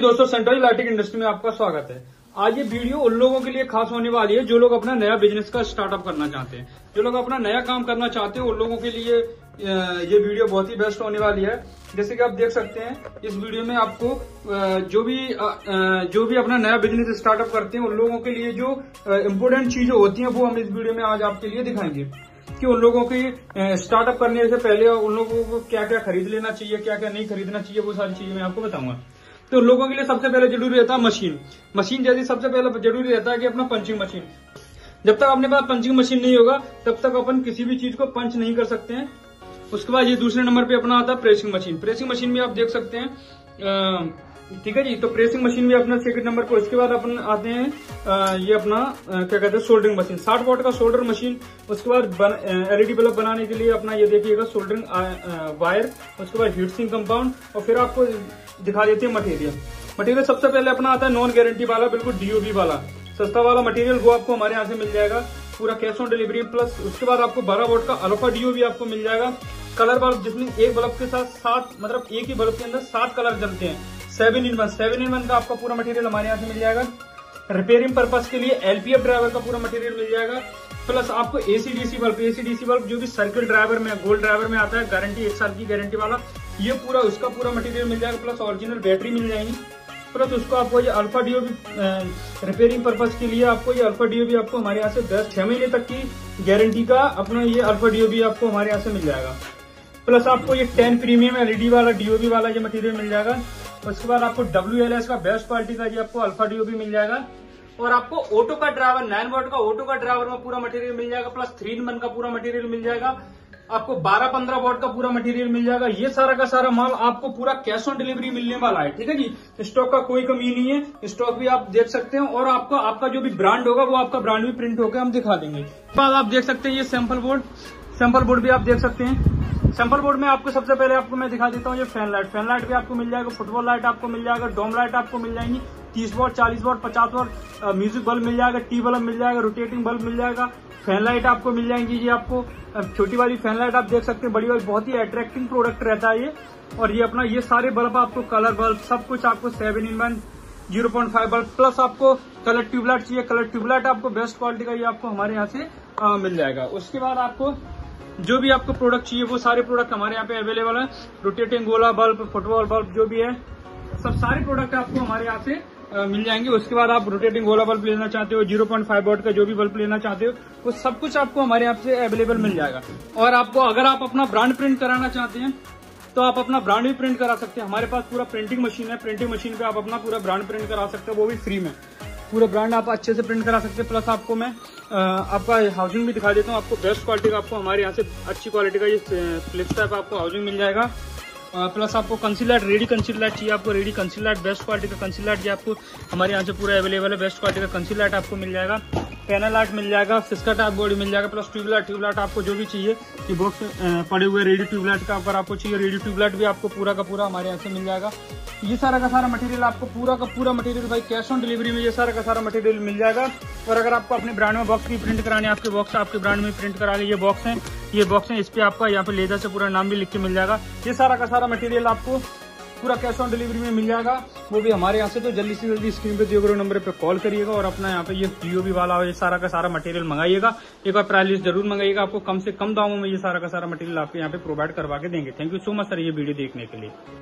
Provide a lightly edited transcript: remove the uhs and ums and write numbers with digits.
दोस्तों central lighting industry में आपका स्वागत है। आज ये वीडियो उन लोगों के लिए खास होने वाली है जो लोग अपना नया बिजनेस का स्टार्टअप करना चाहते हैं, जो लोग अपना नया काम करना चाहते हैं उन लोगों के लिए ये वीडियो बहुत ही बेस्ट होने वाली है। जैसे कि आप देख सकते हैं इस वीडियो में आपको जो भी अपना नया बिजनेस स्टार्टअप करते हैं उन लोगों के लिए जो इम्पोर्टेंट चीजें होती हैं वो हम इस वीडियो में आज आपके लिए दिखाएंगे कि उन लोगों की स्टार्टअप करने से पहले उन लोगों को क्या क्या खरीद लेना चाहिए, क्या क्या नहीं खरीदना चाहिए, वो सारी चीजें मैं आपको बताऊंगा। तो लोगों के लिए सबसे पहले जरूरी रहता है मशीन। जैसे सबसे पहले जरूरी रहता है कि अपना पंचिंग मशीन। जब तक अपने पास पंचिंग मशीन नहीं होगा तब तक अपन किसी भी चीज को पंच नहीं कर सकते हैं। उसके बाद ये दूसरे नंबर पे अपना आता है प्रेसिंग मशीन। प्रेसिंग मशीन में आप देख सकते हैं, ठीक है जी, तो प्रेसिंग मशीन भी अपना सेकंड नंबर पर। उसके बाद अपन आते हैं ये अपना क्या कहते हैं सोल्डरिंग मशीन, 60 वाट का सोल्डर मशीन। उसके बाद एलईडी बल्ब बनाने के लिए अपना ये देखिएगा सोल्डरिंग वायर, उसके बाद हीट सिंक कंपाउंड, और फिर आपको दिखा देते हैं मटेरियल। सबसे पहले अपना आता है नॉन गारंटी वाला, बिल्कुल डीओबी वाला सस्ता वाला मटेरियल, वो आपको हमारे यहाँ से मिल जाएगा पूरा कैश ऑन डिलीवरी प्लस। उसके बाद आपको 12 वाट का अल्फा डीओबी आपको मिल जाएगा कलर बल्ब, जिसमें एक बल्ब के साथ 7 मतलब एक ही बल्ब के अंदर 7 कलर जलते हैं, 7 in 1 का आपका पूरा मटेरियल हमारे यहाँ से मिल जाएगा। रिपेयरिंग पर्पस के लिए एलपीएफ ड्राइवर का पूरा मटेरियल मिल जाएगा, प्लस आपको एसीडीसी बल्ब जो भी सर्किल ड्राइवर में गोल्ड ड्राइवर में आता है, गारंटी 1 साल की गारंटी वाला, ये पूरा उसका पूरा मटेरियल मिल जाएगा, प्लस ओरिजिनल बैटरी मिल जाएगी। प्लस उसको आपको ये अल्फा डीओबी रिपेयरिंग पर्पस के लिए आपको ये अल्फा डीओबी आपको हमारे यहाँ से 6 महीने तक की गारंटी का अपना ये अल्फा डीओबी आपको हमारे यहाँ से मिल जाएगा। प्लस आपको ये 10 प्रीमियम एलईडी वाला डीओबी वाला ये मटेरियल मिल जाएगा। उसके बाद आपको WLS का बेस्ट क्वालिटी का जी आपको अल्फा डीओबी मिल जाएगा, और आपको ऑटो का ड्राइवर 9 वाट का ऑटो का ड्राइवर में पूरा मटेरियल मिल जाएगा, प्लस 3 in 1 का पूरा मटेरियल मिल जाएगा, आपको 12-15 वाट का पूरा मटेरियल मिल जाएगा। ये सारा का सारा माल आपको पूरा कैश ऑन डिलीवरी मिलने वाला है, ठीक है जी। स्टॉक का कोई कमी नहीं है, स्टॉक भी आप देख सकते हैं, और आपको आपका जो भी ब्रांड होगा वो आपका ब्रांड भी प्रिंट होकर हम दिखा देंगे। आप देख सकते हैं ये सैंपल बोर्ड भी आप देख सकते हैं। सैंपल बोर्ड में आपको सबसे पहले आपको मैं दिखा देता हूँ ये फैन लाइट भी आपको मिल जाएगा, फुटबॉल लाइट आपको मिल जाएगा, डोम लाइट आपको मिल जाएंगी 30 वाट, 40 वाट, 50 वाट, म्यूजिक बल्ब मिल जाएगा, टी बल्ब मिल जाएगा, रोटेटिंग बल्ब मिल जाएगा, फैन लाइट आपको मिल जाएंगी जी। आपको छोटी वाली फैन लाइट आप देख सकते हैं, बड़ी वाली बहुत ही अट्रैक्टिंग प्रोडक्ट रहता है ये। और ये अपना ये सारे बल्ब आपको कलर बल्ब सब कुछ आपको 7 in 1 0.5 बल्ब, प्लस आपको कलर ट्यूबलाइट चाहिए, कलर ट्यूबलाइट आपको बेस्ट क्वालिटी का ये आपको हमारे यहाँ से मिल जाएगा। उसके बाद आपको जो भी आपको प्रोडक्ट चाहिए वो सारे प्रोडक्ट हमारे यहाँ पे अवेलेबल है, रोटेटिंग गोला बल्ब, फुटबॉल बल्ब जो भी है सब सारे प्रोडक्ट आपको हमारे यहाँ से मिल जाएंगे। उसके बाद आप रोटेटिंग गोला बल्ब लेना चाहते हो, 0.5 वाट का जो भी बल्ब लेना चाहते हो वो सब कुछ आपको हमारे यहाँ से अवेलेबल मिल जाएगा। और आपको अगर आप अपना ब्रांड प्रिंट कराना चाहते हैं तो आप अपना ब्रांड भी प्रिंट करा सकते हैं, हमारे पास पूरा प्रिंटिंग मशीन है, प्रिंटिंग मशीन पे आप अपना पूरा ब्रांड प्रिंट करा सकते हो, वो भी फ्री में पूरा ब्रांड आप अच्छे से प्रिंट करा सकते हैं। प्लस आपको मैं आपका हाउसिंग भी दिखा देता हूँ, आपको बेस्ट क्वालिटी का आपको हमारे यहाँ से अच्छी क्वालिटी का ये फ्लिप्स टाइप आपको हाउसिंग मिल जाएगा। प्लस आपको कंसीलर रेडी कंसीलर चाहिए, आपको रेडी कंसीलर बेस्ट क्वालिटी का कंसीलर ये आपको हमारे यहाँ से पूरा अवेलेबल है, बेस्ट क्वालिटी का कंसीलर आपको मिल जाएगा, पैनल आर्ट मिल जाएगा, फिस्का टाइप बोर्ड मिल जाएगा, प्लस ट्यूबलाइट आपको जो भी चाहिए कि बॉक्स पड़े हुए रेडी ट्यूबलाइट का अगर आपको चाहिए रेडी ट्यूबलाइट भी आपको पूरा का पूरा हमारे यहाँ से मिल जाएगा। ये सारा का सारा मटेरियल आपको पूरा का पूरा मटेरियल भाई कैश ऑन डिलीवरी में ये सारा का सारा मटेरियल मिल जाएगा। और अगर आपको अपने ब्रांड में बॉक्स भी प्रिंट कराने हैं, आपके बॉक्स आपके ब्रांड में प्रिंट करा ले, ये बॉक्स हैं इस पर आपका यहाँ पे लेदर से पूरा नाम भी लिख के मिल जाएगा। ये सारा का सारा मटेरियल आपको पूरा कैश ऑन डिलीवरी में मिल जाएगा, वो भी हमारे यहाँ से। तो जल्दी से जल्दी स्क्रीन पे दिए गए नंबर पे कॉल करिएगा और अपना यहाँ पे ये डीओबी वाला ये सारा का सारा मटेरियल मंगाइएगा। एक बार ट्रायल लिस्ट जरूर मंगाइएगा, आपको कम से कम दामों में ये सारा का सारा मटेरियल आपके यहाँ पे प्रोवाइड करवा के देंगे। Thank you so much sir ये वीडियो देखने के लिए।